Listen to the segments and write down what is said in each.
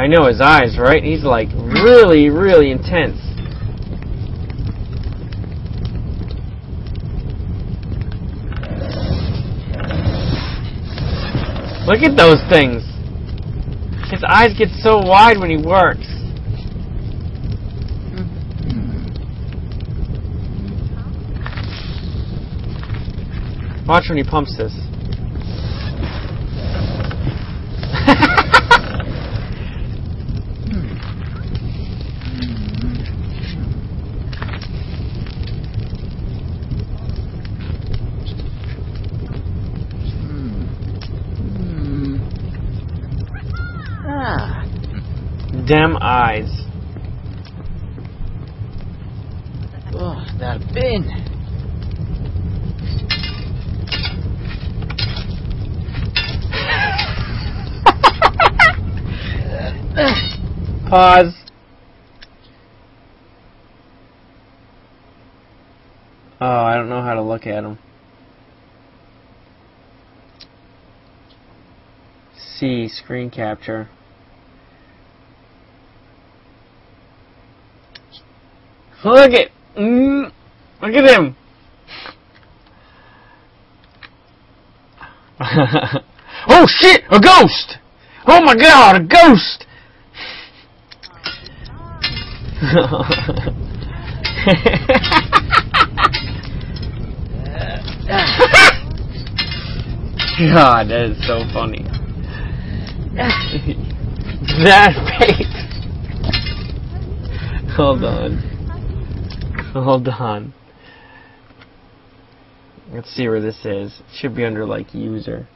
I know his eyes, right? He's like really, really intense. Look at those things. His eyes get so wide when he works. Watch when he pumps this. Damn eyes. Oh, that bin. Pause. Oh, I don't know how to look at him. See, screen capture. Look at, look at him. Oh shit, a ghost! Oh my god, a ghost! God, that is so funny. That face. Hold on. Hold on. Let's see where this is. It should be under like user.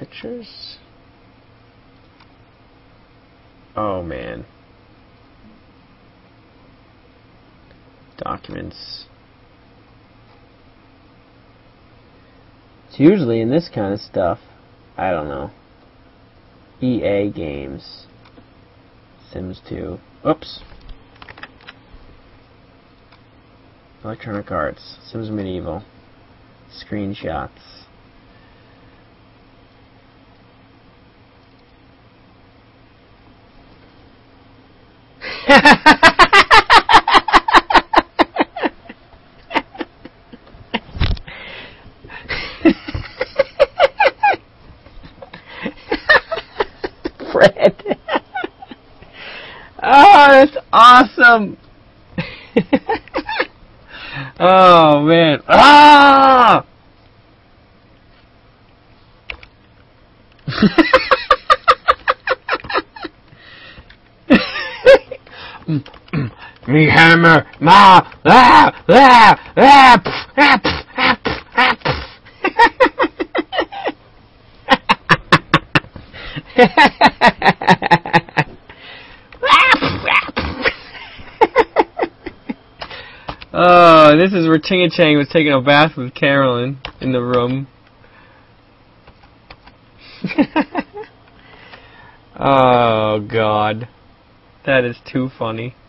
Pictures. Oh man. Documents. It's usually in this kind of stuff. I don't know. EA Games. Sims 2. Oops. Electronic Arts. Sims Medieval. Screenshots. That's awesome. Oh man. Ah! Me hammer, ma, la, la, la, pff, ah, pff, ah, pff, ah, pff. Oh, this is where Ting-a-Chang was taking a bath with Carolyn in the room. Oh, God. That is too funny.